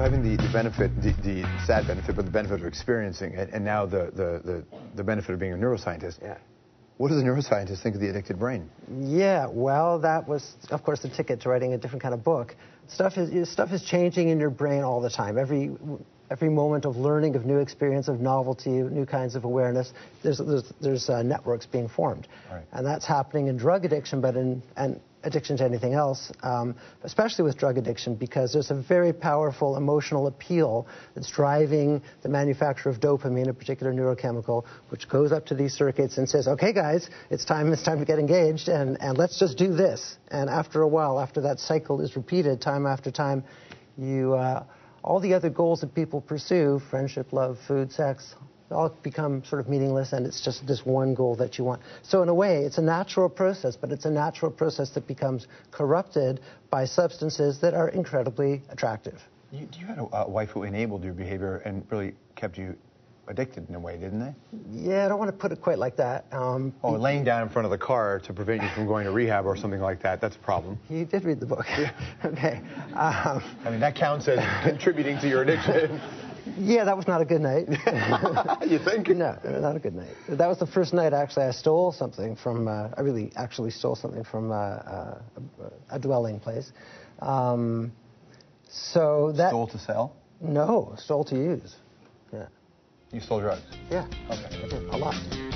also having the benefit, the sad benefit, but the benefit of experiencing it, and now the benefit of being a neuroscientist. Yeah. What does a neuroscientist think of the addicted brain? Yeah, well, that was, of course, the ticket to writing a different kind of book. Stuff is changing in your brain all the time. Every moment of learning, of new experience, of novelty, of new kinds of awareness, there's networks being formed. Right. And that's happening in drug addiction, but and addiction to anything else, especially with drug addiction, because there's a very powerful emotional appeal that's driving the manufacture of dopamine, a particular neurochemical, which goes up to these circuits and says, okay, guys, it's time to get engaged, and let's just do this. And after a while, after that cycle is repeated time after time, you all the other goals that people pursue, friendship, love, food, sex, all become sort of meaningless, and it's just this one goal that you want. So in a way, it's a natural process, but it's a natural process that becomes corrupted by substances that are incredibly attractive. You had a wife who enabled your behavior and really kept you addicted in a way, didn't they? Yeah, I don't want to put it quite like that. Laying down in front of the car to prevent you from going to rehab or something like that, that's a problem. You did read the book. Yeah. Okay. I mean, that counts as contributing to your addiction. Yeah, that was not a good night. You think? No, not a good night. That was the first night, actually, I stole something from, I really actually stole something from a dwelling place. So that... Stole to sell? No, stole to use. Yeah. You stole drugs? Yeah. Okay. I did. A lot.